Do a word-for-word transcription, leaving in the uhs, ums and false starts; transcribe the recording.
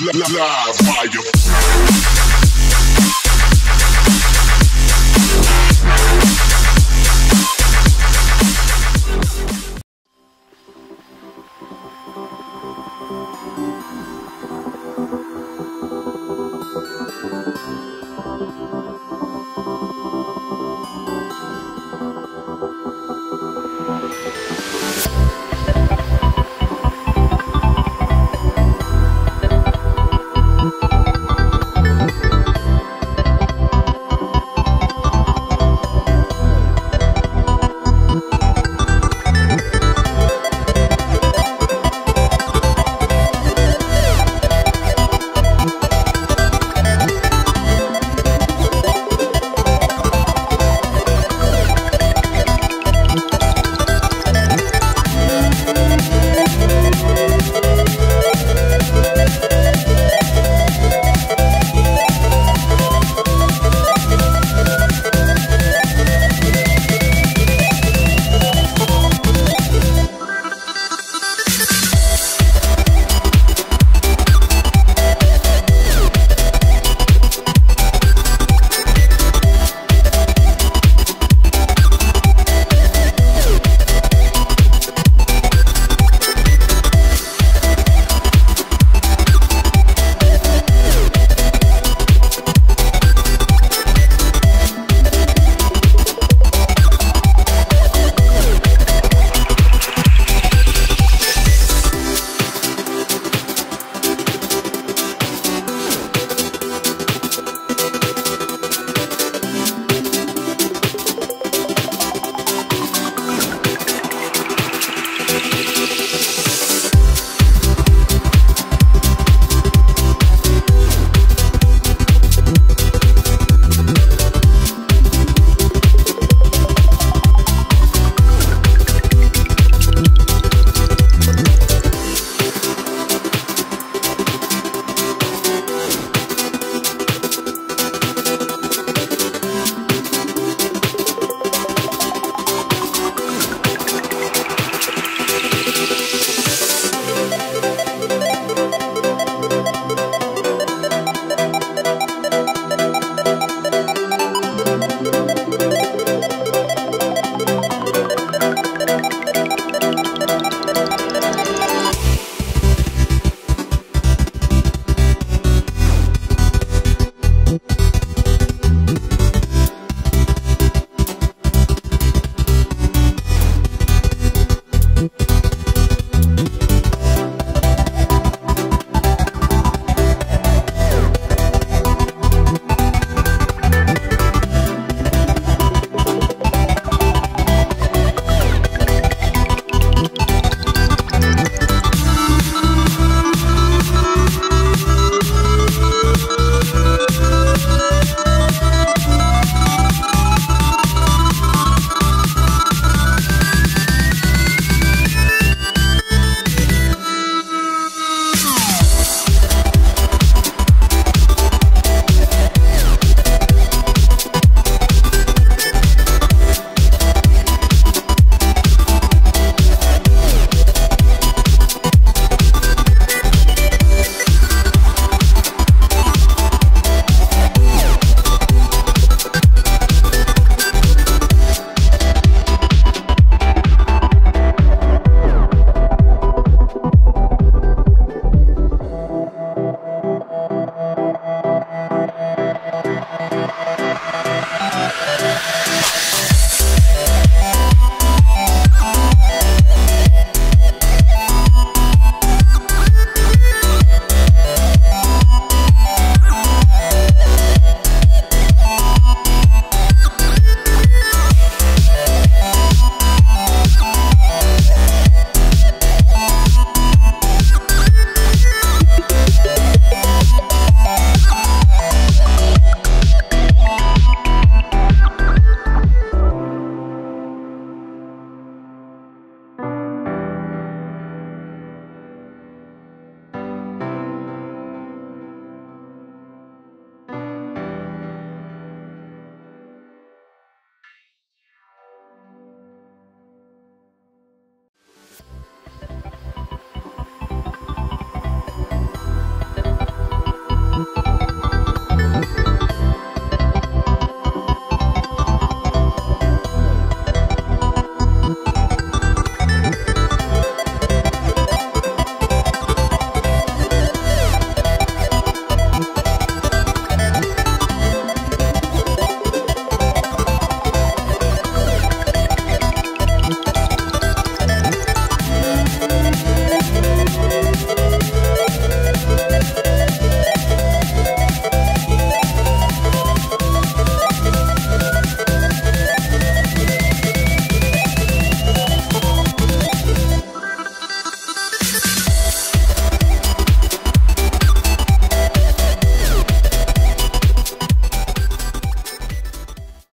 Live fire.